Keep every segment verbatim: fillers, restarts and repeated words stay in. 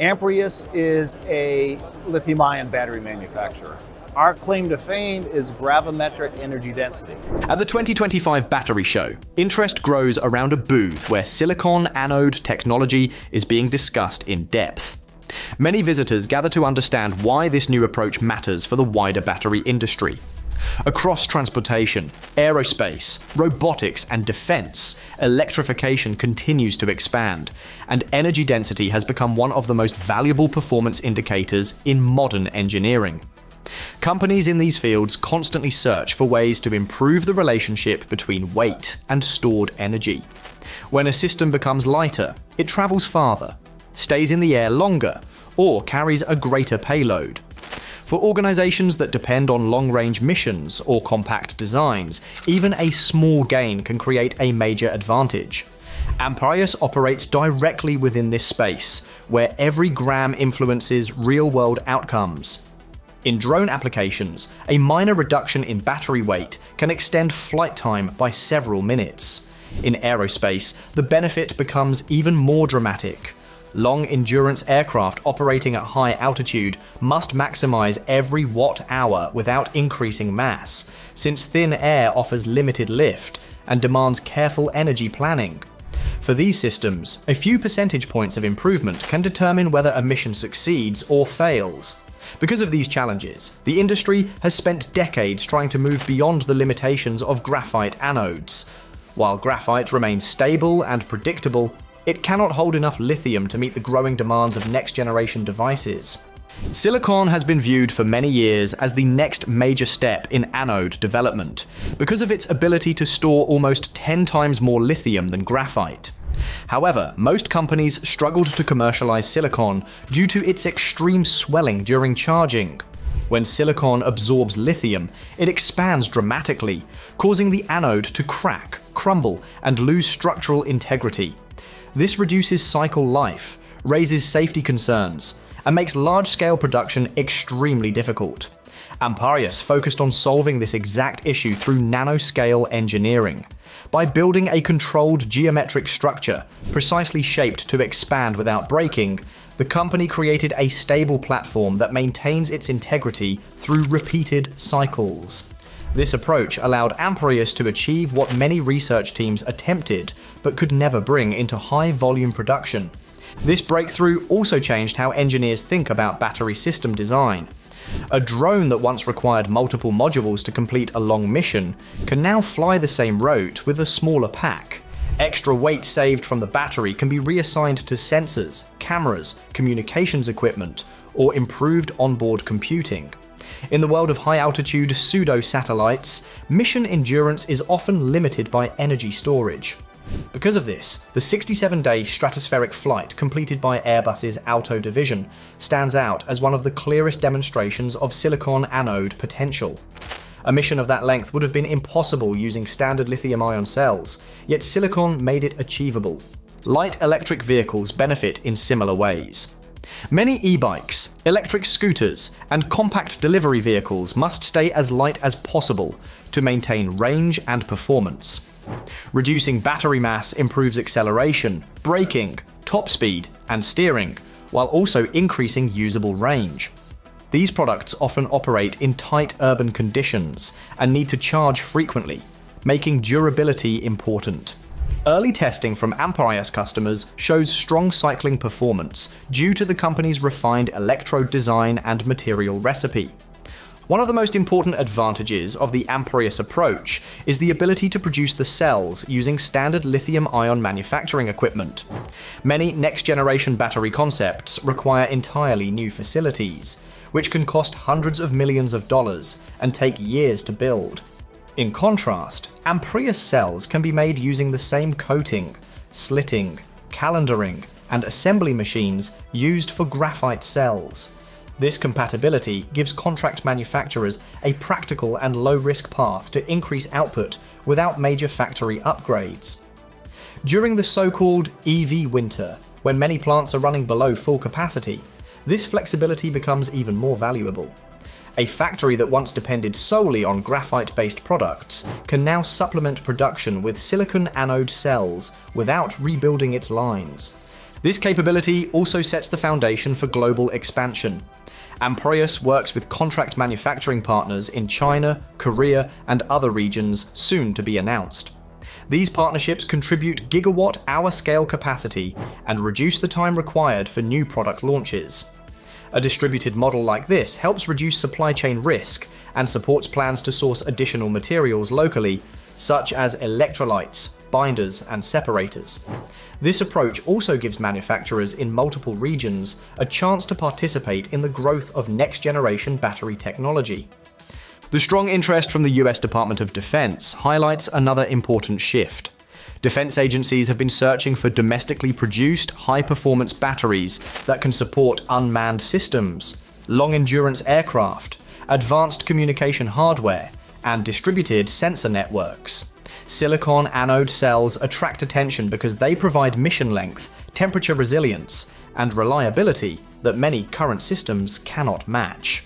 Amprius is a lithium-ion battery manufacturer. Our claim to fame is gravimetric energy density. At the twenty twenty-five battery show, interest grows around a booth where silicon anode technology is being discussed in depth. Many visitors gather to understand why this new approach matters for the wider battery industry. Across transportation, aerospace, robotics and defense, electrification continues to expand, and energy density has become one of the most valuable performance indicators in modern engineering. Companies in these fields constantly search for ways to improve the relationship between weight and stored energy. When a system becomes lighter, it travels farther, stays in the air longer, or carries a greater payload. For organizations that depend on long-range missions or compact designs, even a small gain can create a major advantage. Amprius operates directly within this space, where every gram influences real-world outcomes. In drone applications, a minor reduction in battery weight can extend flight time by several minutes. In aerospace, the benefit becomes even more dramatic. Long-endurance aircraft operating at high altitude must maximize every watt-hour without increasing mass, since thin air offers limited lift and demands careful energy planning. For these systems, a few percentage points of improvement can determine whether a mission succeeds or fails. Because of these challenges, the industry has spent decades trying to move beyond the limitations of graphite anodes. While graphite remains stable and predictable, it cannot hold enough lithium to meet the growing demands of next-generation devices. Silicon has been viewed for many years as the next major step in anode development, because of its ability to store almost ten times more lithium than graphite. However, most companies struggled to commercialize silicon due to its extreme swelling during charging. When silicon absorbs lithium, it expands dramatically, causing the anode to crack, crumble, and lose structural integrity. This reduces cycle life, raises safety concerns, and makes large-scale production extremely difficult. Amprius focused on solving this exact issue through nanoscale engineering, by building a controlled geometric structure, precisely shaped to expand without breaking. The company created a stable platform that maintains its integrity through repeated cycles. This approach allowed Amprius to achieve what many research teams attempted, but could never bring into high-volume production. This breakthrough also changed how engineers think about battery system design. A drone that once required multiple modules to complete a long mission can now fly the same route with a smaller pack. Extra weight saved from the battery can be reassigned to sensors, cameras, communications equipment, or improved onboard computing. In the world of high-altitude pseudo-satellites, mission endurance is often limited by energy storage. Because of this, the sixty-seven day stratospheric flight completed by Airbus's Alto division stands out as one of the clearest demonstrations of silicon anode potential. A mission of that length would have been impossible using standard lithium-ion cells, yet silicon made it achievable. Light electric vehicles benefit in similar ways. Many e-bikes, electric scooters, and compact delivery vehicles must stay as light as possible to maintain range and performance. Reducing battery mass improves acceleration, braking, top speed, and steering, while also increasing usable range. These products often operate in tight urban conditions and need to charge frequently, making durability important. Early testing from Amprius customers shows strong cycling performance due to the company's refined electrode design and material recipe. One of the most important advantages of the Amprius approach is the ability to produce the cells using standard lithium-ion manufacturing equipment. Many next-generation battery concepts require entirely new facilities, which can cost hundreds of millions of dollars and take years to build. In contrast, Amprius cells can be made using the same coating, slitting, calendering, and assembly machines used for graphite cells. This compatibility gives contract manufacturers a practical and low-risk path to increase output without major factory upgrades. During the so-called E V winter, when many plants are running below full capacity, this flexibility becomes even more valuable. A factory that once depended solely on graphite-based products can now supplement production with silicon anode cells without rebuilding its lines. This capability also sets the foundation for global expansion. Amprius works with contract manufacturing partners in China, Korea, and other regions soon to be announced. These partnerships contribute gigawatt-hour scale capacity and reduce the time required for new product launches. A distributed model like this helps reduce supply chain risk and supports plans to source additional materials locally, such as electrolytes, binders, and separators. This approach also gives manufacturers in multiple regions a chance to participate in the growth of next-generation battery technology. The strong interest from the U S Department of Defense highlights another important shift. Defense agencies have been searching for domestically produced, high-performance batteries that can support unmanned systems, long-endurance aircraft, advanced communication hardware, and distributed sensor networks. Silicon anode cells attract attention because they provide mission length, temperature resilience, and reliability that many current systems cannot match.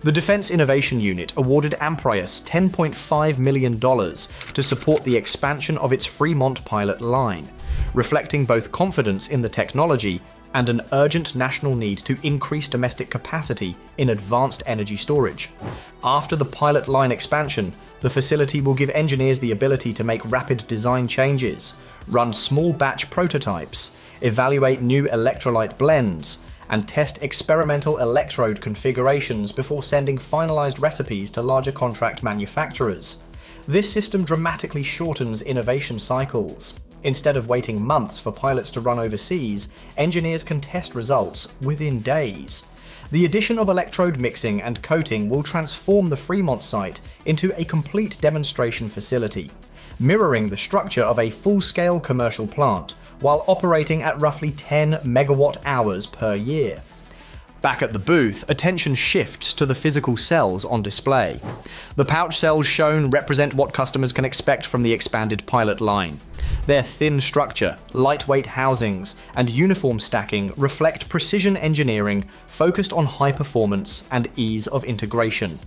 The Defense Innovation Unit awarded Amprius ten point five million dollars to support the expansion of its Fremont pilot line, reflecting both confidence in the technology and an urgent national need to increase domestic capacity in advanced energy storage. After the pilot line expansion, the facility will give engineers the ability to make rapid design changes, run small batch prototypes, evaluate new electrolyte blends, and test experimental electrode configurations before sending finalized recipes to larger contract manufacturers. This system dramatically shortens innovation cycles. Instead of waiting months for pilots to run overseas, engineers can test results within days. The addition of electrode mixing and coating will transform the Fremont site into a complete demonstration facility, mirroring the structure of a full-scale commercial plant, while operating at roughly ten megawatt hours per year. Back at the booth, attention shifts to the physical cells on display. The pouch cells shown represent what customers can expect from the expanded pilot line. Their thin structure, lightweight housings, and uniform stacking reflect precision engineering focused on high performance and ease of integration.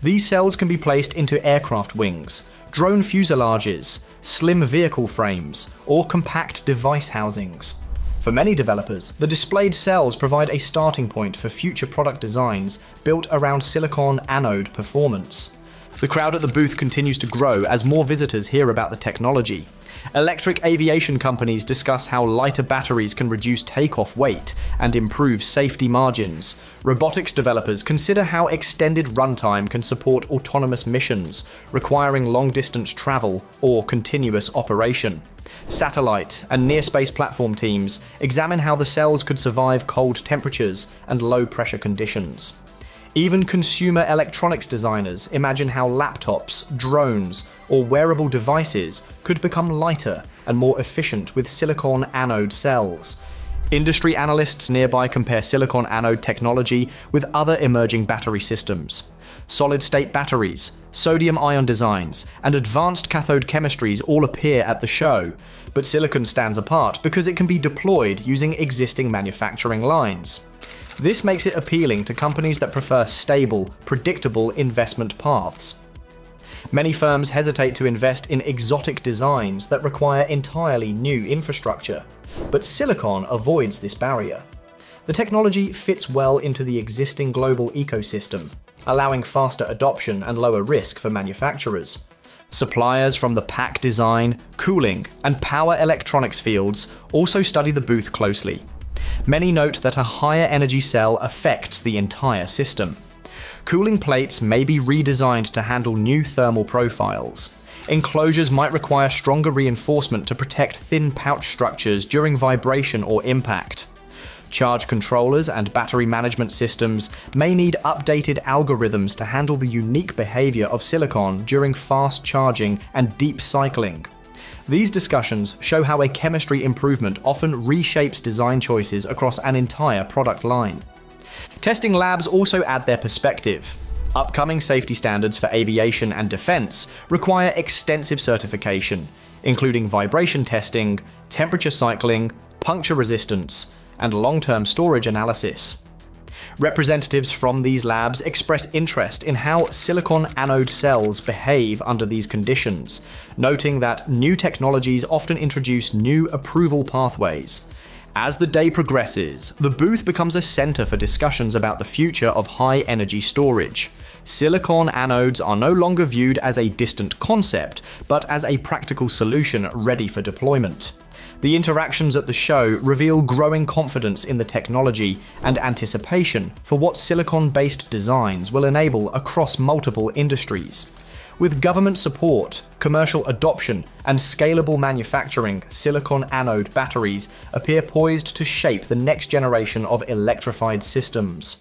These cells can be placed into aircraft wings, drone fuselages, slim vehicle frames, or compact device housings. For many developers, the displayed cells provide a starting point for future product designs built around silicon anode performance. The crowd at the booth continues to grow as more visitors hear about the technology. Electric aviation companies discuss how lighter batteries can reduce takeoff weight and improve safety margins. Robotics developers consider how extended runtime can support autonomous missions, requiring long-distance travel or continuous operation. Satellite and near-space platform teams examine how the cells could survive cold temperatures and low-pressure conditions. Even consumer electronics designers imagine how laptops, drones, or wearable devices could become lighter and more efficient with silicon anode cells. Industry analysts nearby compare silicon anode technology with other emerging battery systems. Solid-state batteries, sodium-ion designs, and advanced cathode chemistries all appear at the show, but silicon stands apart because it can be deployed using existing manufacturing lines. This makes it appealing to companies that prefer stable, predictable investment paths. Many firms hesitate to invest in exotic designs that require entirely new infrastructure, but silicon avoids this barrier. The technology fits well into the existing global ecosystem, allowing faster adoption and lower risk for manufacturers. Suppliers from the pack design, cooling, and power electronics fields also study the booth closely. Many note that a higher energy cell affects the entire system. Cooling plates may be redesigned to handle new thermal profiles. Enclosures might require stronger reinforcement to protect thin pouch structures during vibration or impact. Charge controllers and battery management systems may need updated algorithms to handle the unique behavior of silicon during fast charging and deep cycling. These discussions show how a chemistry improvement often reshapes design choices across an entire product line. Testing labs also add their perspective. Upcoming safety standards for aviation and defense require extensive certification, including vibration testing, temperature cycling, puncture resistance, and long-term storage analysis. Representatives from these labs express interest in how silicon anode cells behave under these conditions, noting that new technologies often introduce new approval pathways. As the day progresses, the booth becomes a center for discussions about the future of high-energy storage. Silicon anodes are no longer viewed as a distant concept, but as a practical solution ready for deployment. The interactions at the show reveal growing confidence in the technology and anticipation for what silicon-based designs will enable across multiple industries. With government support, commercial adoption, and scalable manufacturing, silicon anode batteries appear poised to shape the next generation of electrified systems.